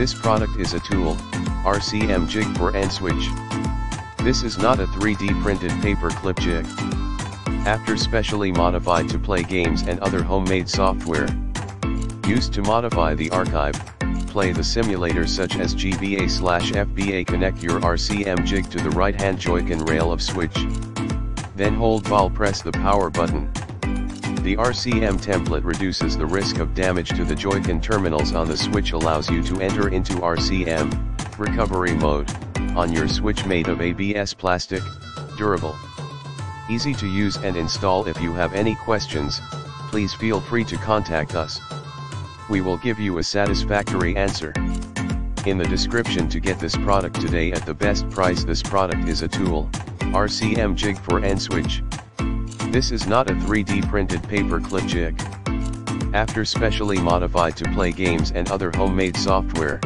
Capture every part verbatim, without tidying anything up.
This product is a tool, R C M jig for N-Switch. This is not a three D printed paper clip jig. After specially modified to play games and other homemade software. Used to modify the archive, play the simulator such as G B A slash F B A. Connect your R C M jig to the right-hand Joy-Con rail of switch. Then hold while press the power button. The R C M template reduces the risk of damage to the Joy-Con terminals on the Switch, allows you to enter into R C M recovery mode on your Switch, made of A B S plastic, durable. Easy to use and install. If you have any questions, please feel free to contact us. We will give you a satisfactory answer. In the description to get this product today at the best price. This product is a tool, R C M jig for N-Switch. This is not a three D printed paper clip jig. After specially modified to play games and other homemade software.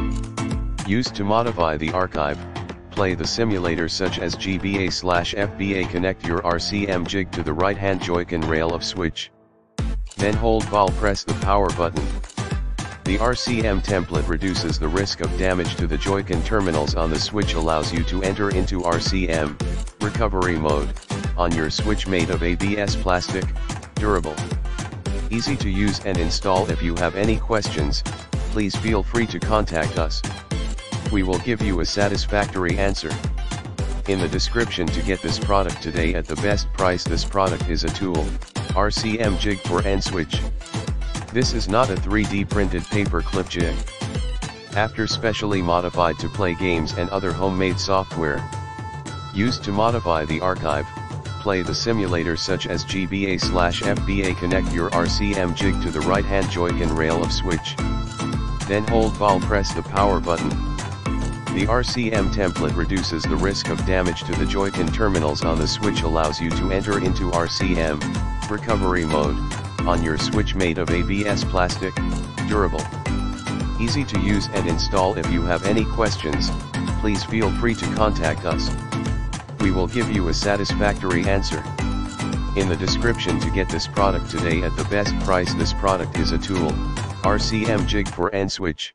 Used to modify the archive, play the simulator such as G B A slash F B A. Connect your R C M jig to the right-hand Joy-Con rail of switch. Then hold while press the power button. The R C M template reduces the risk of damage to the Joy-Con terminals on the switch, allows you to enter into R C M recovery mode on your switch, made of A B S plastic, durable. Easy to use and install. If you have any questions, please feel free to contact us. We will give you a satisfactory answer. In the description to get this product today at the best price. This product is a tool, R C M jig for N-Switch. This is not a three D printed paper clip jig. After specially modified to play games and other homemade software. Used to modify the archive, play the simulator such as G B A slash F B A. Connect your R C M jig to the right-hand Joy-Con rail of switch. Then hold while press the power button. The R C M template reduces the risk of damage to the Joy-Con terminals on the switch, allows you to enter into R C M recovery mode on your switch, made of A B S plastic, durable. Easy to use and install. If you have any questions, please feel free to contact us. We will give you a satisfactory answer. In the description to get this product today at the best price. This product is a tool, R C M jig for N-Switch.